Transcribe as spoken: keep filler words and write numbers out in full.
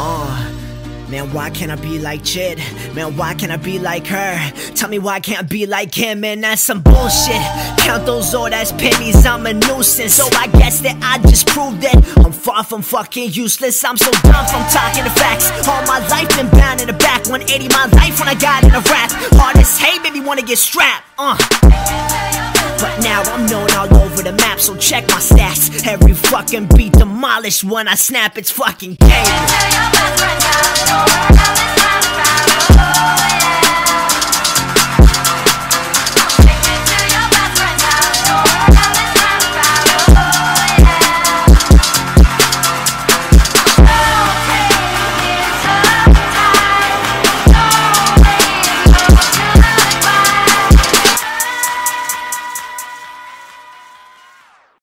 Uh, man, why can't I be like Jid? Man, why can't I be like her? Tell me why I can't be like him, man, that's some bullshit. Count those old ass pennies, I'm a nuisance. So I guess that I just proved it. I'm far from fucking useless, I'm so done from talking the facts. All my life been bound in the back, one eighty my life when I got in a rap. All this hate made me wanna get strapped, uh but now I'm known all over the map, so check my stats. Every fucking beat demolished when I snap, it's fucking game.